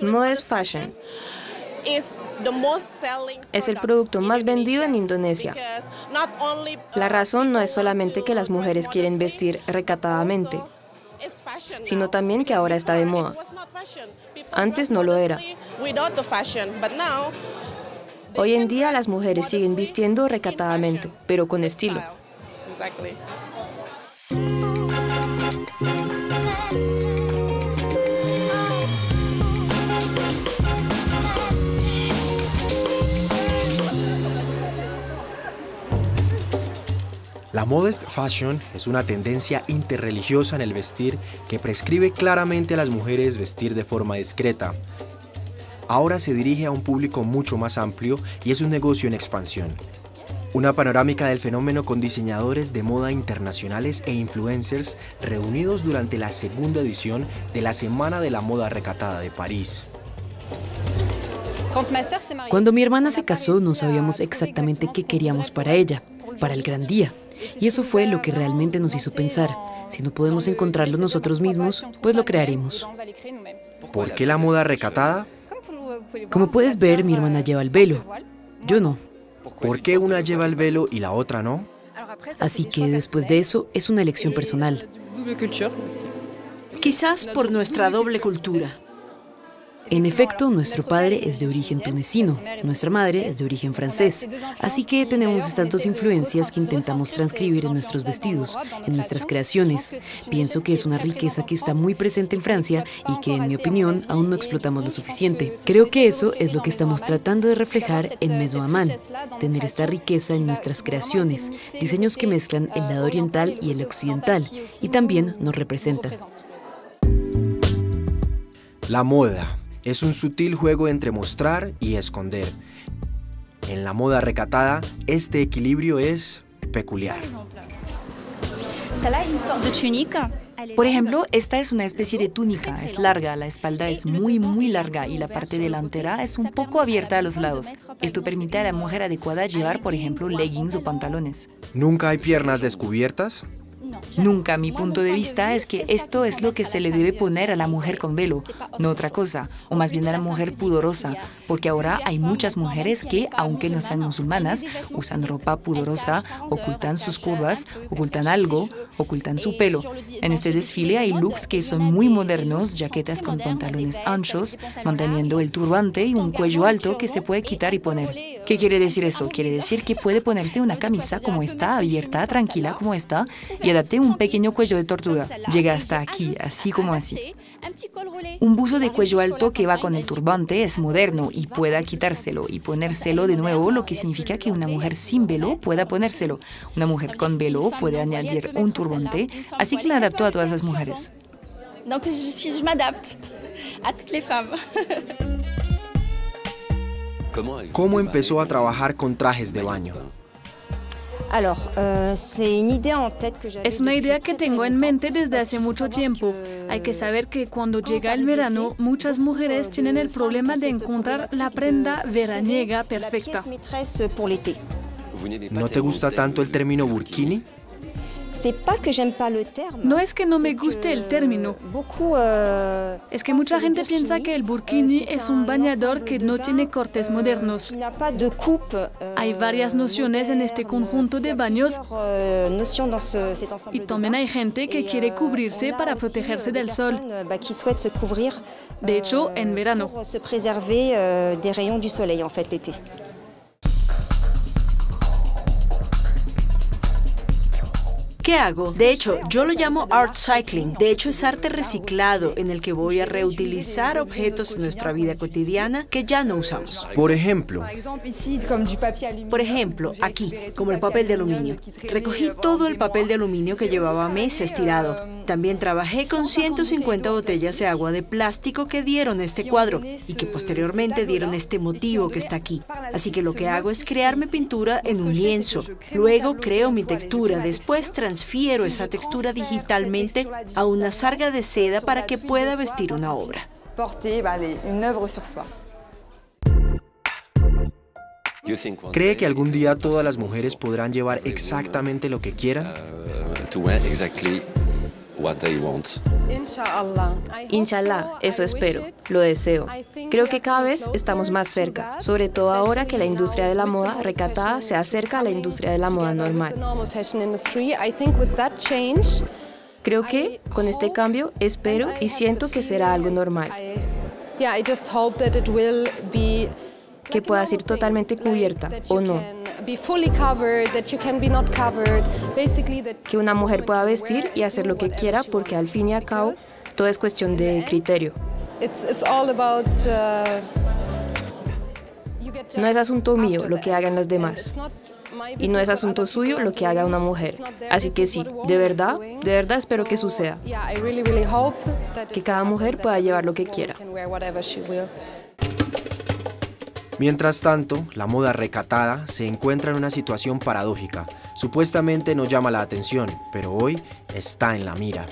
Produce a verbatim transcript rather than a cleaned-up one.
Modest Fashion es el producto más vendido en Indonesia. La razón no es solamente que las mujeres quieren vestir recatadamente, sino también que ahora está de moda. Antes no lo era. Hoy en día las mujeres siguen vistiendo recatadamente, pero con estilo. La Modest Fashion es una tendencia interreligiosa en el vestir que prescribe claramente a las mujeres vestir de forma discreta. Ahora se dirige a un público mucho más amplio y es un negocio en expansión. Una panorámica del fenómeno con diseñadores de moda internacionales e influencers reunidos durante la segunda edición de la Semana de la Moda Recatada de París. Cuando mi hermana se casó, no sabíamos exactamente qué queríamos para ella, para el gran día. Y eso fue lo que realmente nos hizo pensar. Si no podemos encontrarlo nosotros mismos, pues lo crearemos. ¿Por qué la moda recatada? Como puedes ver, mi hermana lleva el velo. Yo no. ¿Por qué una lleva el velo y la otra no? Así que después de eso, es una elección personal. Quizás por nuestra doble cultura. En efecto, nuestro padre es de origen tunecino, nuestra madre es de origen francés, así que tenemos estas dos influencias que intentamos transcribir en nuestros vestidos, en nuestras creaciones. Pienso que es una riqueza que está muy presente en Francia y que, en mi opinión, aún no explotamos lo suficiente. Creo que eso es lo que estamos tratando de reflejar en Mesoamane, tener esta riqueza en nuestras creaciones, diseños que mezclan el lado oriental y el occidental, y también nos representan. La moda. Es un sutil juego entre mostrar y esconder. En la moda recatada, este equilibrio es peculiar. Por ejemplo, esta es una especie de túnica, es larga, la espalda es muy, muy larga y la parte delantera es un poco abierta a los lados. Esto permite a la mujer adecuada llevar, por ejemplo, leggings o pantalones. ¿Nunca hay piernas descubiertas? Nunca. Mi punto de vista es que esto es lo que se le debe poner a la mujer con velo, no otra cosa, o más bien a la mujer pudorosa, porque ahora hay muchas mujeres que, aunque no sean musulmanas, usan ropa pudorosa, ocultan sus curvas, ocultan algo, ocultan su pelo. En este desfile hay looks que son muy modernos, chaquetas con pantalones anchos, manteniendo el turbante y un cuello alto que se puede quitar y poner. ¿Qué quiere decir eso? Quiere decir que puede ponerse una camisa como esta, abierta, tranquila como esta, y adapte un pequeño cuello de tortuga. Llega hasta aquí, así como así. Un buzo de cuello alto que va con el turbante es moderno y pueda quitárselo y ponérselo de nuevo, lo que significa que una mujer sin velo pueda ponérselo. Una mujer con velo puede añadir un turbante, así que me adapto a todas las mujeres. ¿Cómo empezó a trabajar con trajes de baño? Es una idea que tengo en mente desde hace mucho tiempo. Hay que saber que cuando llega el verano, muchas mujeres tienen el problema de encontrar la prenda veraniega perfecta. ¿No te gusta tanto el término burkini? No es que no me guste el término. Es que mucha gente piensa que el burkini es un bañador que no tiene cortes modernos. Hay varias nociones en este conjunto de baños. Y también hay gente que quiere cubrirse para protegerse del sol. De hecho, en verano. ¿Qué hago? De hecho, yo lo llamo art cycling. De hecho, es arte reciclado en el que voy a reutilizar objetos de nuestra vida cotidiana que ya no usamos. Por ejemplo, por ejemplo, aquí, como el papel de aluminio. Recogí todo el papel de aluminio que llevaba meses tirado. También trabajé con ciento cincuenta botellas de agua de plástico que dieron este cuadro y que posteriormente dieron este motivo que está aquí. Así que lo que hago es crearme pintura en un lienzo. Luego creo mi textura, después transformo Transfiero esa textura digitalmente a una sarga de seda para que pueda vestir una obra. ¿Cree que algún día todas las mujeres podrán llevar exactamente lo que quieran? what they want. Inshallah, eso espero, lo deseo. Creo que cada vez estamos más cerca, sobre todo ahora que la industria de la moda recatada se acerca a la industria de la moda normal. Creo que con este cambio espero y siento que será algo normal. Que puedas ir totalmente cubierta o no. Que una mujer pueda vestir y hacer lo que quiera, porque al fin y al cabo todo es cuestión de criterio. No es asunto mío lo que hagan los demás. Y no es asunto suyo lo que haga una mujer. Así que sí, de verdad, de verdad espero que suceda. Que cada mujer pueda llevar lo que quiera. Mientras tanto, la moda recatada se encuentra en una situación paradójica. Supuestamente no llama la atención, pero hoy está en la mira.